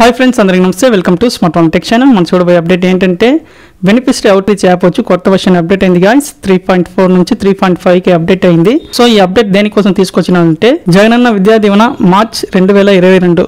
High friends अंदरिकी नमस्ते welcome to smart one tech channel मन चूडबोये अपडेट एंटंटे बेनिफिशियरी అవుట్రీచ్ యాప్ వచ్చి కొత్త వర్షన్ అప్డేట్ అయింది గాయ్స్ 3.4 నుంచి 3.5 కి అప్డేట్ అయింది। సో ఈ అప్డేట్ దేని కోసం తీసుకొచ్చినానంటే జగనన్న విద్యా దీవెన మార్చ్ 2022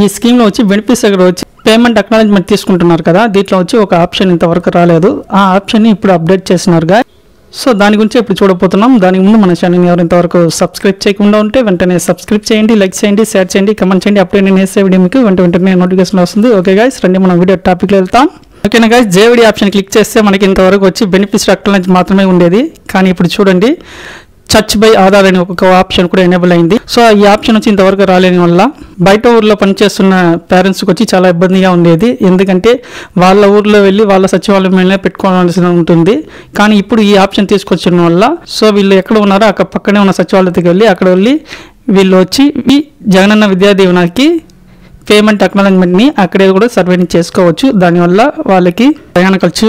ఈ స్కీమ్ లో వచ్చి బెనిఫిషియరీ వచ్చి పేమెంట్ అక్నాలెడ్జ్‌మెంట్ తీసుకుంటున్నారు కదా, దీంట్లో వచ్చి ఒక ఆప్షన్ ఇంతవరకు రాలేదు, ఆ ఆప్షన్ ని ఇప్పుడు అప్డేట్ చేస్తున్నారు గాయ్స్। సో దాని గురించి ఇప్పుడు చూడబోతున్నాం। దానికి ముందు మన ఛానల్ని ఎవరు ఇంతవరకు సబ్స్క్రైబ్ చేయకుండా ఉంటే వెంటనే సబ్స్క్రైబ్ చేయండి, లైక్ చేయండి, షేర్ చేయండి, కామెంట్ చేయండి, అప్పుడే నేను చేసే వీడియో మీకు వెంటనే నోటిఫికేషన్ వస్తుంది। ఓకే గైస్ రండి మనం వీడియో టాపిక్‌లోకి వెళ్తాం। ఓకేనా గైస్ జేవిడి ఆప్షన్ క్లిక్ చేస్తే మనకి ఇంతవరకు వచ్చి బెనిఫిషియరీ అక్నాలెడ్జ్ మాత్రమే ఉండేది, కానీ ఇప్పుడు చూడండి సర్చ్ బై ఆధార్ అనే ఒక ఆప్షన్ కూడా ఎనేబుల్ అయింది। సో ఈ ఆప్షన్ వచ్చి ఇంతవరకు రాలేని వల్ల బయట ఊర్లో పనిచేస్తున్న పేరెంట్స్కి వచ్చి చాలా ఇబ్బందిగా ఉండేది, ఎందుకంటే వాళ్ళ ఊర్లో వెళ్ళి వాళ్ళ సచివాలయంలోనే పెట్టుకోవాల్సి ఉంటుంది। కానీ ఇప్పుడు ఈ ఆప్షన్ తీసుకొచ్చిన వల్ల సో వీళ్ళు ఎక్కడ ఉన్నారో అక్కడ పక్కనే ఉన్న సచివాలయానికి వెళ్ళి అక్కడ వెళ్ళి వీళ్ళు వచ్చి ఈ జగనన్న విద్యా దీవెనకి పేమెంట్ అక్నాలెడ్జ్‌మెంట్ని అక్కడే కూడా సర్వేని చేసుకోవచ్చు। దానివల్ల వాళ్ళకి ప్రయాణ ఖర్చు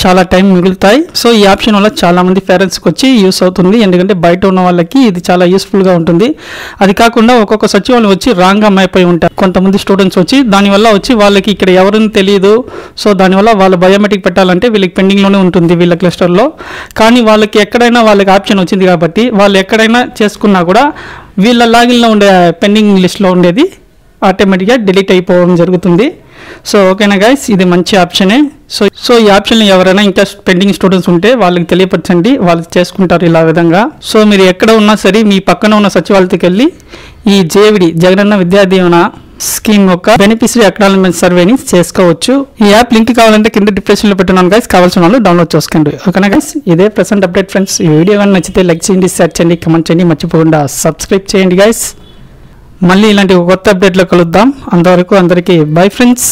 చాలా టైం మిగులుతాయి। సో ఈ ఆప్షన్ వల్ల చాలా మంది పేరెంట్స్కి వచ్చి యూస్ అవుతుంది, ఎందుకంటే బయట ఉన్న వాళ్ళకి ఇది చాలా యూస్ఫుల్గా ఉంటుంది। అది కాకుండా ఒక్కొక్క సచివాలయం వచ్చి రాంగ్ అమ్మాయిపోయి ఉంటారు కొంతమంది స్టూడెంట్స్ వచ్చి, దానివల్ల వచ్చి వాళ్ళకి ఇక్కడ ఎవరిని తెలియదు, సో దానివల్ల వాళ్ళ బయోమెట్రిక్ పెట్టాలంటే వీళ్ళకి పెండింగ్లోనే ఉంటుంది వీళ్ళ క్లస్టర్లో। కానీ వాళ్ళకి ఎక్కడైనా వాళ్ళకి ఆప్షన్ వచ్చింది కాబట్టి వాళ్ళు ఎక్కడైనా చేసుకున్నా కూడా వీళ్ళ లాగిన్లో ఉండే పెండింగ్ లిస్ట్లో ఉండేది ఆటోమేటిక్గా డిలీట్ అయిపోవడం జరుగుతుంది। సో ఓకేనా గైస్ ఇది మంచి ఆప్షనే। సో ఈ ఆప్షన్లో ఎవరైనా ఇంకా పెండింగ్ స్టూడెంట్స్ ఉంటే వాళ్ళకి తెలియపరచండి, వాళ్ళు చేసుకుంటారు ఇలా విధంగా। సో మీరు ఎక్కడ ఉన్నా సరే మీ పక్కన ఉన్న సచివాలయానికి వెళ్ళి ఈ జేవిడి జగనన్న విద్యా దీవెన స్కీమ్ యొక్క బెనిఫిషియరీ అక్నాలెడ్జ్‌మెంట్ సర్వేని చేసుకోవచ్చు। ఈ యాప్ లింక్ కావాలంటే కింద డిస్క్రిప్షన్లో పెట్టున్నాను గైస్, కావాల్సిన వాళ్ళు డౌన్లోడ్ చేసుకోండి। ఓకేనా గైస్ ఇదే ప్రెసెంట్ అప్డేట్ ఫ్రెండ్స్। ఈ వీడియో కానీ నచ్చితే లైక్ చేయండి, షేర్ చేయండి, కామెంట్ చేయండి, మర్చిపోకుండా సబ్స్క్రైబ్ చేయండి గైస్। మళ్ళీ ఇలాంటి కొత్త అప్డేట్లో కలుద్దాం, అంతవరకు అందరికీ బై ఫ్రెండ్స్।